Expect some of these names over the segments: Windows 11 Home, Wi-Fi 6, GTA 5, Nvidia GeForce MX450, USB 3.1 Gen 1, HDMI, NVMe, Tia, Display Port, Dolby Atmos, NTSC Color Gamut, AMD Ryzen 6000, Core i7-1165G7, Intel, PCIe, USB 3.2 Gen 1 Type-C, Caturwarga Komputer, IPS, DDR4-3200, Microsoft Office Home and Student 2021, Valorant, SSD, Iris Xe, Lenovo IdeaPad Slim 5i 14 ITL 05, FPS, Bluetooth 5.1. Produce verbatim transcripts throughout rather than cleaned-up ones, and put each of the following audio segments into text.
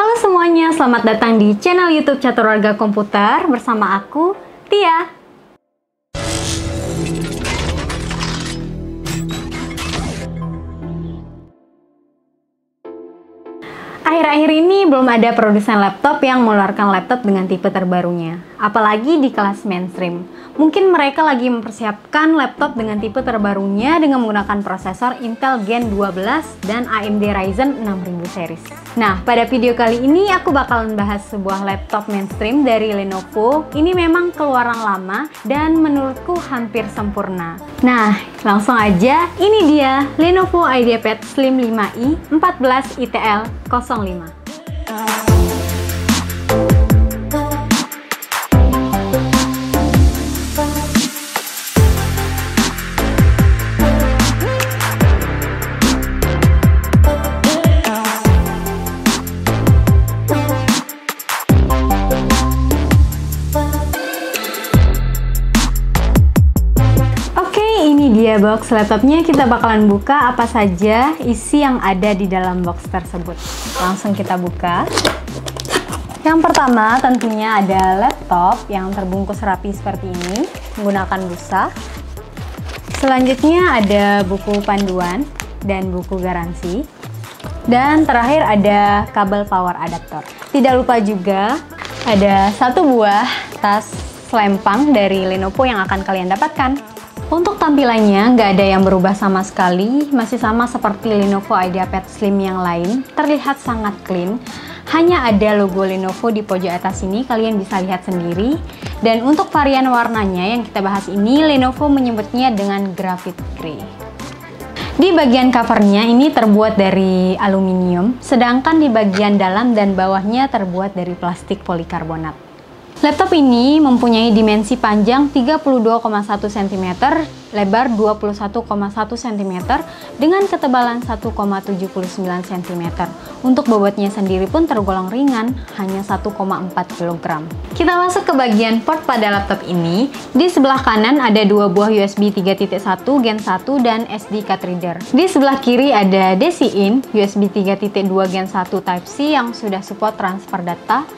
Halo semuanya, selamat datang di channel YouTube Caturwarga Komputer bersama aku, Tia. Akhir-akhir ini belum ada produsen laptop yang mengeluarkan laptop dengan tipe terbarunya, apalagi di kelas mainstream. Mungkin mereka lagi mempersiapkan laptop dengan tipe terbarunya dengan menggunakan prosesor Intel Gen twelve dan A M D Ryzen enam ribu series. Nah, pada video kali ini aku bakalan bahas sebuah laptop mainstream dari Lenovo. Ini memang keluaran lama dan menurutku hampir sempurna. Nah, langsung aja, ini dia Lenovo IdeaPad Slim lima i empat belas I T L nol lima. Box laptopnya kita bakalan buka apa saja isi yang ada di dalam box tersebut. Langsung kita buka. Yang pertama tentunya ada laptop yang terbungkus rapi seperti ini menggunakan busa. Selanjutnya ada buku panduan dan buku garansi. Dan terakhir ada kabel power adaptor. Tidak lupa juga ada satu buah tas selempang dari Lenovo yang akan kalian dapatkan. Untuk tampilannya nggak ada yang berubah sama sekali, masih sama seperti Lenovo IdeaPad Slim yang lain, terlihat sangat clean. Hanya ada logo Lenovo di pojok atas ini, kalian bisa lihat sendiri. Dan untuk varian warnanya yang kita bahas ini, Lenovo menyebutnya dengan Graphite Grey. Di bagian covernya ini terbuat dari aluminium, sedangkan di bagian dalam dan bawahnya terbuat dari plastik polikarbonat. Laptop ini mempunyai dimensi panjang tiga puluh dua koma satu sentimeter, lebar dua puluh satu koma satu sentimeter, dengan ketebalan satu koma tujuh puluh sembilan sentimeter. Untuk bobotnya sendiri pun tergolong ringan, hanya satu koma empat kilogram. Kita masuk ke bagian port pada laptop ini. Di sebelah kanan ada dua buah U S B tiga titik satu Gen satu dan S D card reader. Di sebelah kiri ada D C in, U S B tiga titik dua Gen satu Type-C yang sudah support transfer data,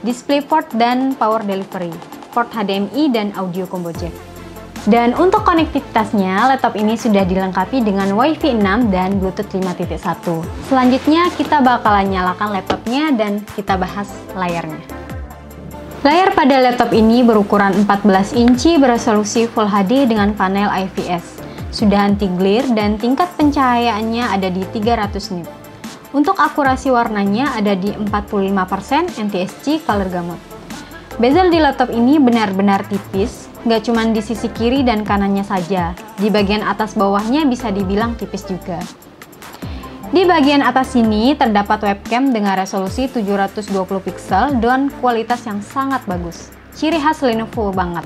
Display Port dan Power Delivery, port H D M I dan audio combo jack. Dan untuk konektivitasnya, laptop ini sudah dilengkapi dengan Wi-Fi enam dan Bluetooth lima titik satu. Selanjutnya kita bakalan nyalakan laptopnya dan kita bahas layarnya. Layar pada laptop ini berukuran empat belas inci beresolusi Full H D dengan panel I P S. Sudah anti glare dan tingkat pencahayaannya ada di tiga ratus nits. Untuk akurasi warnanya ada di empat puluh lima persen N T S C Color Gamut. Bezel di laptop ini benar-benar tipis, nggak cuma di sisi kiri dan kanannya saja, di bagian atas bawahnya bisa dibilang tipis juga. Di bagian atas ini terdapat webcam dengan resolusi tujuh ratus dua puluh piksel dan kualitas yang sangat bagus, ciri khas Lenovo banget.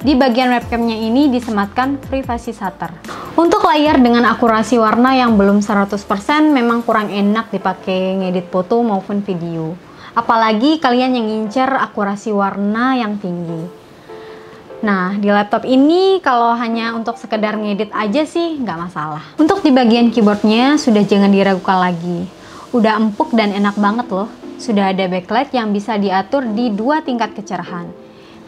Di bagian webcamnya ini disematkan privacy shutter. Untuk layar dengan akurasi warna yang belum seratus persen memang kurang enak dipakai ngedit foto maupun video. Apalagi kalian yang ngincer akurasi warna yang tinggi. Nah, di laptop ini kalau hanya untuk sekedar ngedit aja sih nggak masalah. Untuk di bagian keyboardnya sudah jangan diragukan lagi. Udah empuk dan enak banget loh. Sudah ada backlight yang bisa diatur di dua tingkat kecerahan.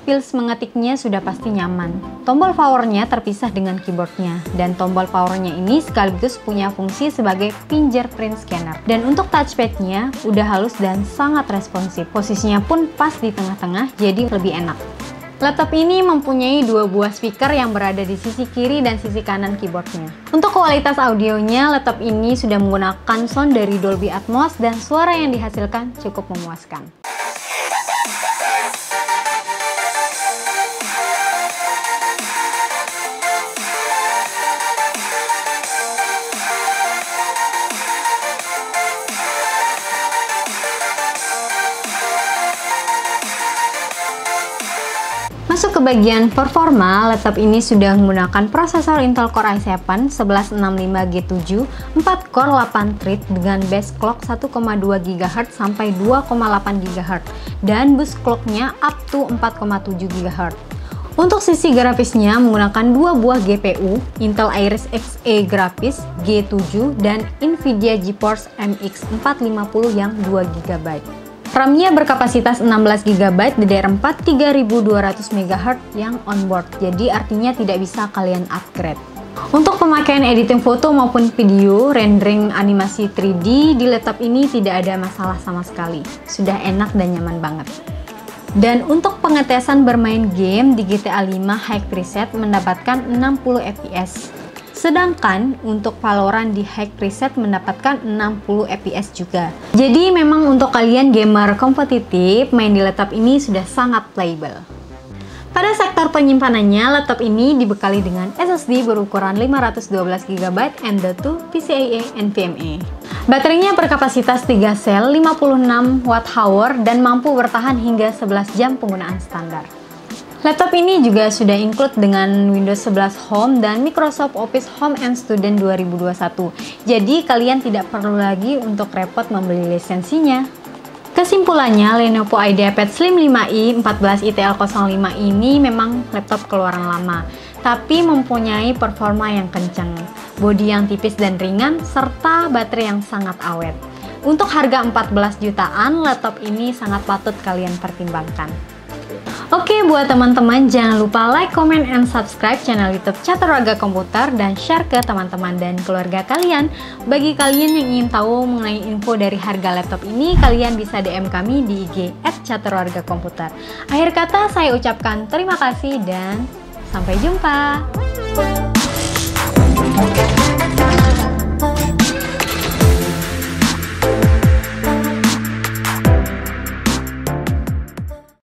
Feels mengetiknya sudah pasti nyaman. Tombol powernya terpisah dengan keyboardnya, dan tombol powernya ini sekaligus punya fungsi sebagai fingerprint scanner. Dan untuk touchpadnya udah halus dan sangat responsif, posisinya pun pas di tengah-tengah jadi lebih enak. Laptop ini mempunyai dua buah speaker yang berada di sisi kiri dan sisi kanan keyboardnya. Untuk kualitas audionya, laptop ini sudah menggunakan sound dari Dolby Atmos dan suara yang dihasilkan cukup memuaskan. Masuk ke bagian performa, laptop ini sudah menggunakan prosesor Intel Core i tujuh sebelas enam lima G tujuh, empat core delapan thread dengan base clock satu koma dua gigahertz sampai dua koma delapan gigahertz dan boost clocknya up to empat koma tujuh gigahertz. Untuk sisi grafisnya menggunakan dua buah G P U, Intel Iris Xe Graphics G tujuh dan Nvidia GeForce M X empat lima nol yang dua giga byte. RAM-nya berkapasitas enam belas giga byte D D R empat tiga ribu dua ratus megahertz yang onboard, jadi artinya tidak bisa kalian upgrade. Untuk pemakaian editing foto maupun video, rendering animasi tiga D di laptop ini tidak ada masalah sama sekali. Sudah enak dan nyaman banget. Dan untuk pengetesan bermain game di G T A lima High Preset mendapatkan enam puluh F P S. Sedangkan untuk Valorant di High Preset mendapatkan enam puluh F P S juga. Jadi memang untuk kalian gamer kompetitif, main di laptop ini sudah sangat playable. Pada sektor penyimpanannya, laptop ini dibekali dengan S S D berukuran lima ratus dua belas giga byte M dot dua PCIe NVMe. Baterainya berkapasitas tiga sel lima puluh enam watt hour dan mampu bertahan hingga sebelas jam penggunaan standar. Laptop ini juga sudah include dengan Windows sebelas Home dan Microsoft Office Home and Student dua ribu dua puluh satu. Jadi kalian tidak perlu lagi untuk repot membeli lisensinya. Kesimpulannya, Lenovo IdeaPad Slim lima i empat belas I T L nol lima ini memang laptop keluaran lama, tapi mempunyai performa yang kencang, bodi yang tipis dan ringan, serta baterai yang sangat awet. Untuk harga empat belas jutaan, laptop ini sangat patut kalian pertimbangkan. Oke, buat teman-teman jangan lupa like, comment, and subscribe channel YouTube Caturwarga Komputer dan share ke teman-teman dan keluarga kalian. Bagi kalian yang ingin tahu mengenai info dari harga laptop ini, kalian bisa D M kami di I G et caturwarga komputer. Akhir kata saya ucapkan terima kasih dan sampai jumpa.